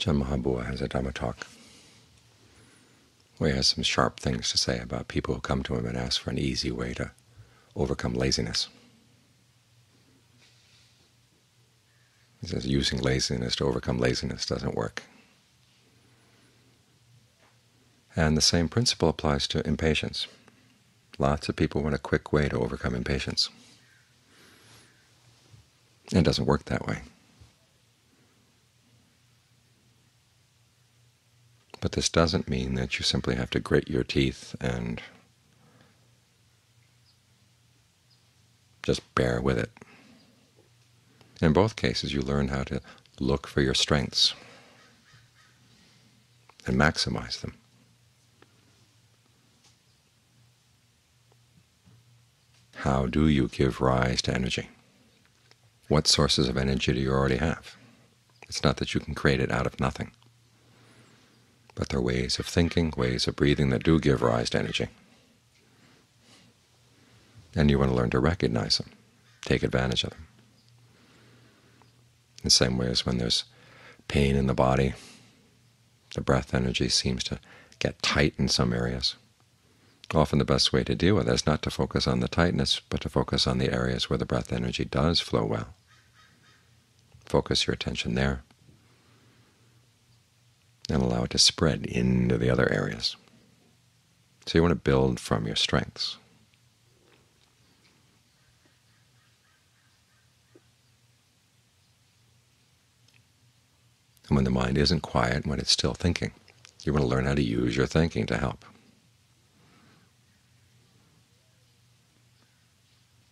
Jan Mahabhua has a Dhamma talk where he has some sharp things to say about people who come to him and ask for an easy way to overcome laziness. He says using laziness to overcome laziness doesn't work. And the same principle applies to impatience. Lots of people want a quick way to overcome impatience. It doesn't work that way. But this doesn't mean that you simply have to grit your teeth and just bear with it. In both cases, you learn how to look for your strengths and maximize them. How do you give rise to energy? What sources of energy do you already have? It's not that you can create it out of nothing. But there are ways of thinking, ways of breathing that do give rise to energy. And you want to learn to recognize them, take advantage of them. In the same way as when there's pain in the body, the breath energy seems to get tight in some areas. Often the best way to deal with it is not to focus on the tightness, but to focus on the areas where the breath energy does flow well. Focus your attention there, and allow it to spread into the other areas. So you want to build from your strengths. And when the mind isn't quiet, when it's still thinking, you want to learn how to use your thinking to help.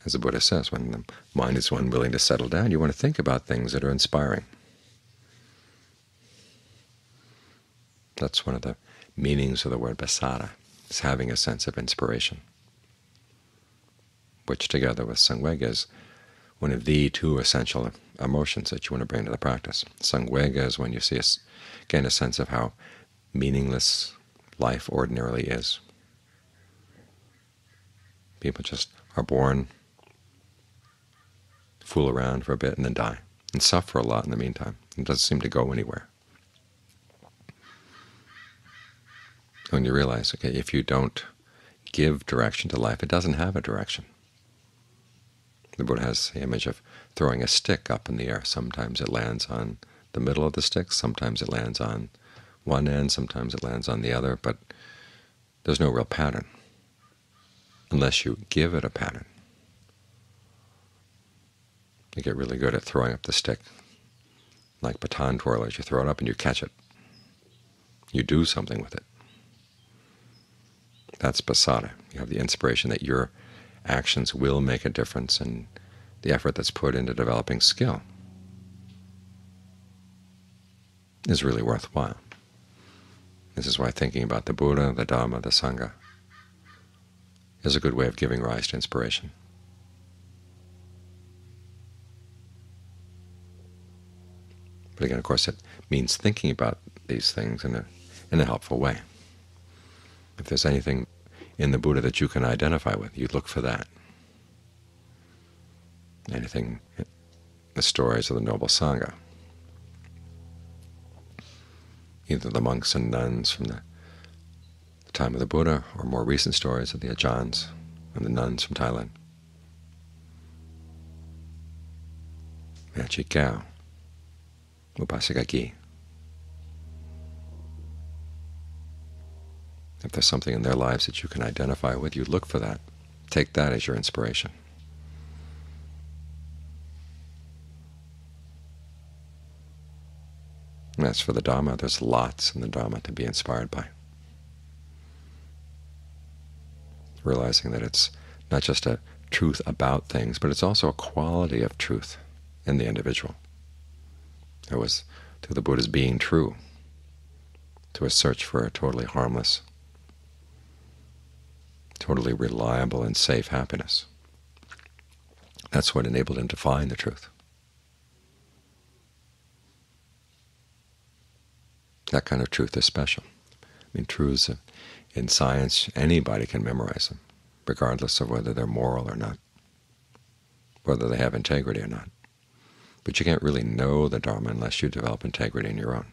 As the Buddha says, when the mind is unwilling to settle down, you want to think about things that are inspiring. That's one of the meanings of the word pasada, is having a sense of inspiration, which together with samvega is one of the two essential emotions that you want to bring to the practice. Samvega is when you gain a sense of how meaningless life ordinarily is. People just are born, fool around for a bit, and then die, and suffer a lot in the meantime. It doesn't seem to go anywhere. When you realize, okay, if you don't give direction to life, it doesn't have a direction. The Buddha has the image of throwing a stick up in the air. Sometimes it lands on the middle of the stick, sometimes it lands on one end, sometimes it lands on the other, but there's no real pattern unless you give it a pattern. You get really good at throwing up the stick. Like baton twirlers, you throw it up and you catch it. You do something with it. That's pasada. You have the inspiration that your actions will make a difference in the effort that's put into developing skill is really worthwhile. This is why thinking about the Buddha, the Dhamma, the Sangha is a good way of giving rise to inspiration. But again, of course, it means thinking about these things in a helpful way. If there's anything in the Buddha that you can identify with, you look for that. Anything in the stories of the noble Sangha, either the monks and nuns from the time of the Buddha, or more recent stories of the Ajahns and the nuns from Thailand. Machikao, Upasakaki. If there's something in their lives that you can identify with, you look for that. Take that as your inspiration. And as for the Dhamma, there's lots in the Dhamma to be inspired by. Realizing that it's not just a truth about things, but it's also a quality of truth in the individual. It was through the Buddha's being true, to a search for a totally harmless, totally reliable and safe happiness. That's what enabled him to find the truth. That kind of truth is special. I mean, truths in science, anybody can memorize them, regardless of whether they're moral or not, whether they have integrity or not. But you can't really know the Dharma unless you develop integrity in your own.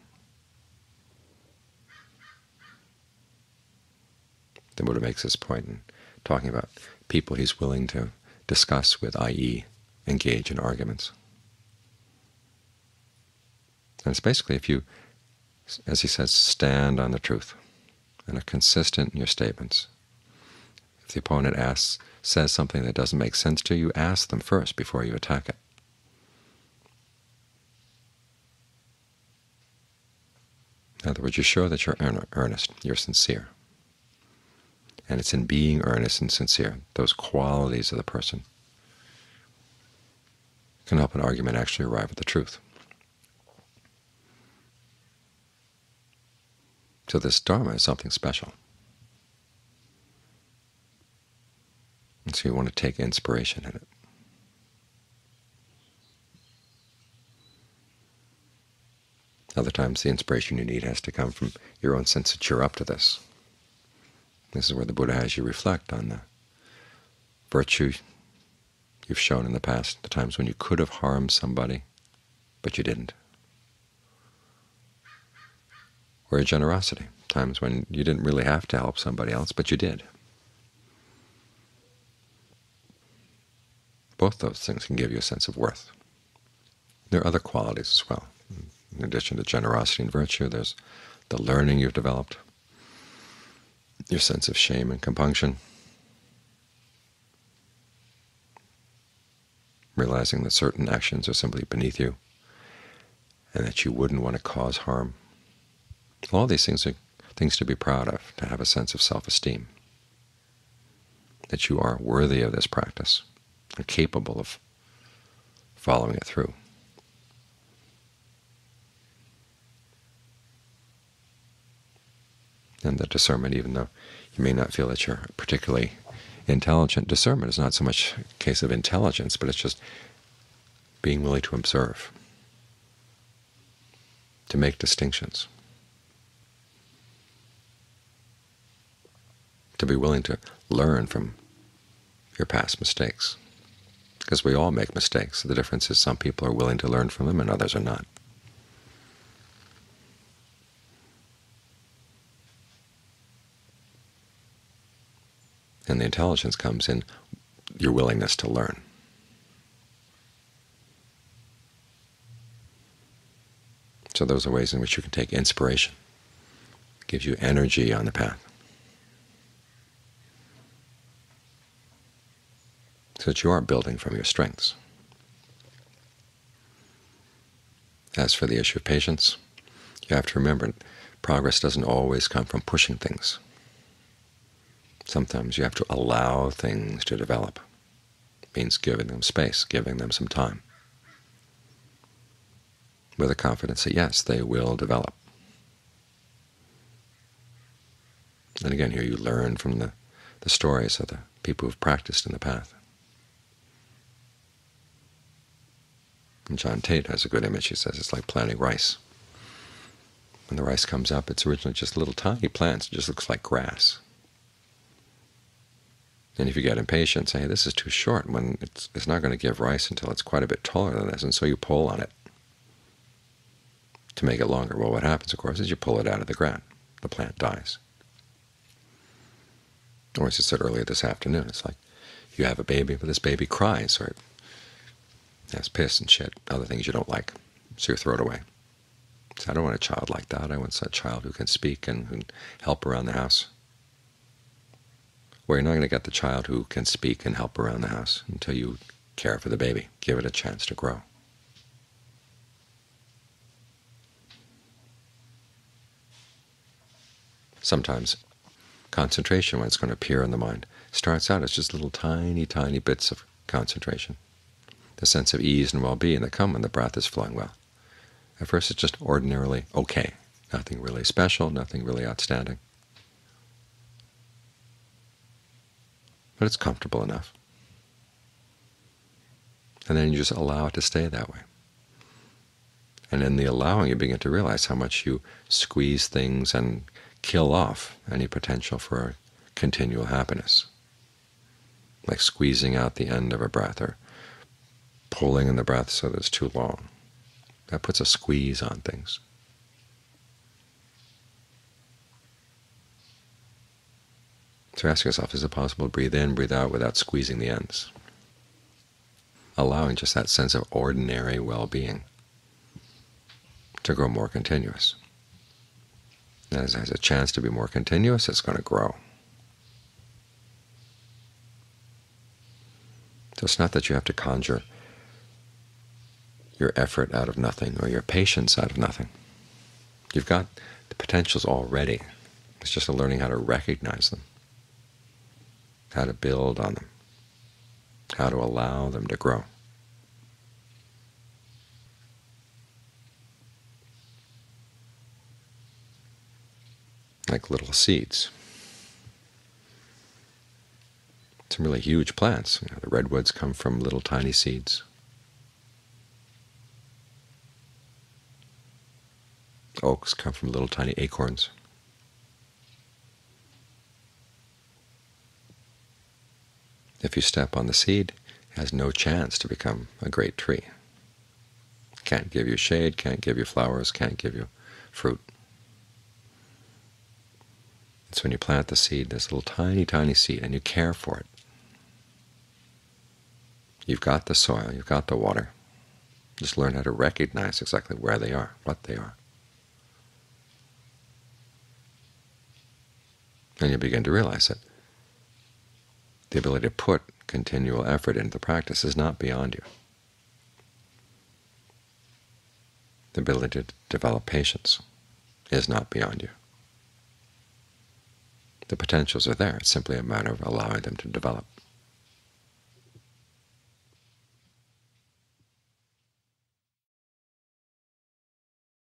The Buddha makes this point in talking about people he's willing to discuss with, i.e. engage in arguments. And it's basically if you, as he says, stand on the truth and are consistent in your statements. If the opponent says something that doesn't make sense to you, ask them first before you attack it. In other words, you're sure that you're earnest, you're sincere. And it's in being earnest and sincere, those qualities of the person can help an argument actually arrive at the truth. So this Dharma is something special. And so you want to take inspiration in it. Other times the inspiration you need has to come from your own sense that you're up to this. This is where the Buddha has you reflect on the virtue you've shown in the past, the times when you could have harmed somebody, but you didn't. Or your generosity, times when you didn't really have to help somebody else, but you did. Both those things can give you a sense of worth. There are other qualities as well. In addition to generosity and virtue, there's the learning you've developed, your sense of shame and compunction, realizing that certain actions are simply beneath you and that you wouldn't want to cause harm. All these things are things to be proud of, to have a sense of self-esteem, that you are worthy of this practice and capable of following it through. And the discernment, even though you may not feel that you're particularly intelligent, discernment is not so much a case of intelligence, but it's just being willing to observe, to make distinctions, to be willing to learn from your past mistakes. Because we all make mistakes. The difference is some people are willing to learn from them and others are not. And the intelligence comes in your willingness to learn. So those are ways in which you can take inspiration. It gives you energy on the path, so that you are building from your strengths. As for the issue of patience, you have to remember progress doesn't always come from pushing things. Sometimes you have to allow things to develop. It means giving them space, giving them some time, with the confidence that, yes, they will develop. And again, here you learn from the stories of the people who have practiced in the path. And John Tate has a good image. He says it's like planting rice. When the rice comes up, it's originally just little tiny plants. It just looks like grass. And if you get impatient, say, hey, this is too short, when it's not going to give rice until it's quite a bit taller than this, and so you pull on it to make it longer. Well, what happens, of course, is you pull it out of the ground. The plant dies. Or as I said earlier this afternoon, it's like you have a baby, but this baby cries, or it has piss and shit, other things you don't like, so you throw it away. So I don't want a child like that. I want a child who can speak and who can help around the house. Well, you're not going to get the child who can speak and help around the house until you care for the baby, give it a chance to grow. Sometimes concentration, when it's going to appear in the mind, starts out as just little tiny, tiny bits of concentration, the sense of ease and well-being that come when the breath is flowing well. At first it's just ordinarily okay, nothing really special, nothing really outstanding. But it's comfortable enough. And then you just allow it to stay that way. And in the allowing, you begin to realize how much you squeeze things and kill off any potential for continual happiness, like squeezing out the end of a breath or pulling in the breath so that it's too long. That puts a squeeze on things. So ask yourself, is it possible to breathe in, breathe out without squeezing the ends? Allowing just that sense of ordinary well-being to grow more continuous. As it has a chance to be more continuous, it's going to grow. So it's not that you have to conjure your effort out of nothing or your patience out of nothing. You've got the potentials already. It's just learning how to recognize them, how to build on them, how to allow them to grow. Like little seeds. Some really huge plants. You know, the redwoods come from little tiny seeds. Oaks come from little tiny acorns. If you step on the seed, it has no chance to become a great tree. Can't give you shade, can't give you flowers, can't give you fruit. It's when you plant the seed, this little tiny, tiny seed, and you care for it. You've got the soil, you've got the water. Just learn how to recognize exactly where they are, what they are. And you begin to realize it. The ability to put continual effort into the practice is not beyond you. The ability to develop patience is not beyond you. The potentials are there. It's simply a matter of allowing them to develop.